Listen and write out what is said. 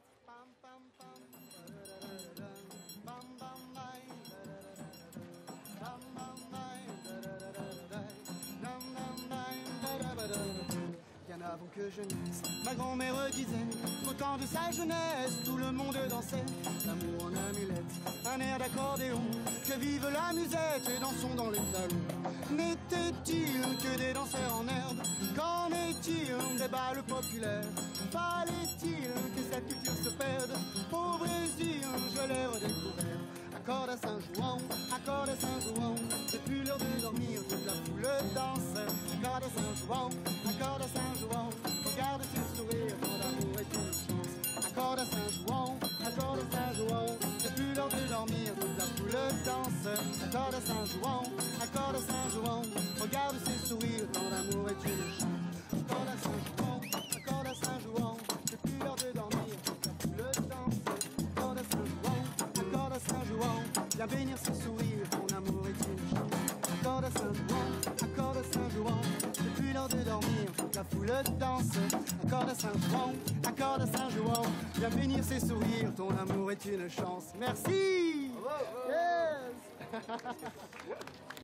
Pam pam pam pam pam mai pam pam mai nam nam mai. Bien avant que je naisse, ma grand-mère disait qu'au temps de sa jeunesse, tout le monde dansait l'amour en amulette, un air d'accordéon, que vive la musette et dansons dans les salons. N'était-il que des danseurs en herbe? Qu'en est-il des balles populaires? Fallait-il que cette culture se perde? Au Brésil, je l'ai redécouvert. Accord à Saint-Jouan, accord à Saint-Jouan, depuis l'heure de dormir, toute la foule danse. Accord à Saint-Jouan, accord à Saint-Jouan, regarde ses sourires, tant d'amour et tant de chance. Accord à Saint-Jouan, accord à Saint-Jouan, depuis l'heure de dormir, toute la foule danse. Accord à Saint-Jouan, accord à Saint-Jouan, regarde ses sourires, tant d'amour et tant de chance. Accord à Saint-Jouan, accord à Saint-Jouan, depuis l'heure de dormir, toute la foule danse. Accord à Saint-Jouan, accorde à Saint-Jouan, viens bénir ses sourires, ton amour est une chance. Accorde à Saint-Jouan, accorde à Saint-Jouan, depuis l'heure de dormir, la foule danse. Accorde à Saint-Jouan, accorde à Saint-Jouan, viens bénir ses sourires, ton amour est une chance. Merci! Bravo. Yes.